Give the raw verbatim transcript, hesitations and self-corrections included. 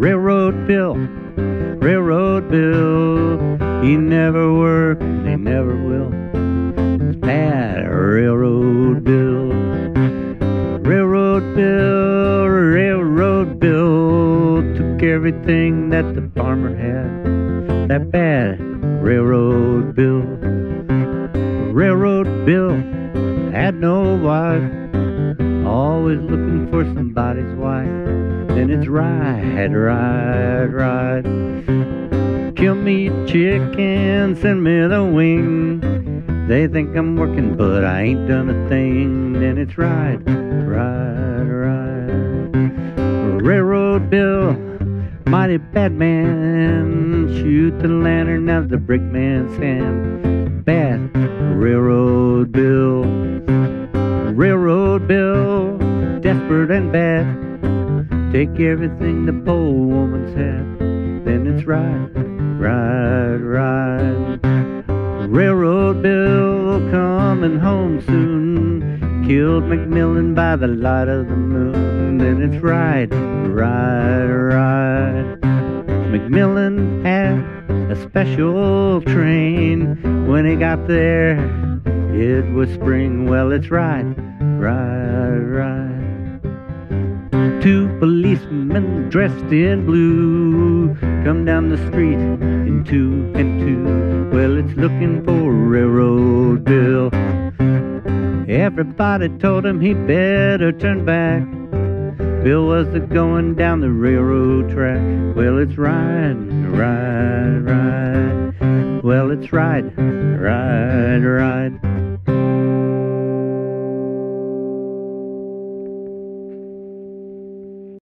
Railroad Bill, Railroad Bill, he never worked and he never will. That Railroad Bill, Railroad Bill, Railroad Bill, took everything that the farmer had. That bad Railroad Bill, Railroad Bill, had no wife, always looking for somebody's wife. And it's ride, ride, ride. Kill me chicken, send me the wing. They think I'm working, but I ain't done a thing. And it's ride, ride, ride. Railroad Bill, mighty bad man. Shoot the lantern of the brickman Sam. Bad Railroad Bill, Railroad Bill, desperate and bad. Take everything the poor woman's had. Then it's ride, ride, ride. Railroad Bill coming home soon. Killed Macmillan by the light of the moon. Then it's ride, ride, ride. Macmillan had a special train. When he got there, it was spring. Well, it's ride, ride, ride. Two policemen dressed in blue come down the street in two and two. Well, it's looking for Railroad Bill. Everybody told him he better turn back. Bill was a going down the railroad track. Well, it's ride, ride, ride. Well, it's ride, ride, ride.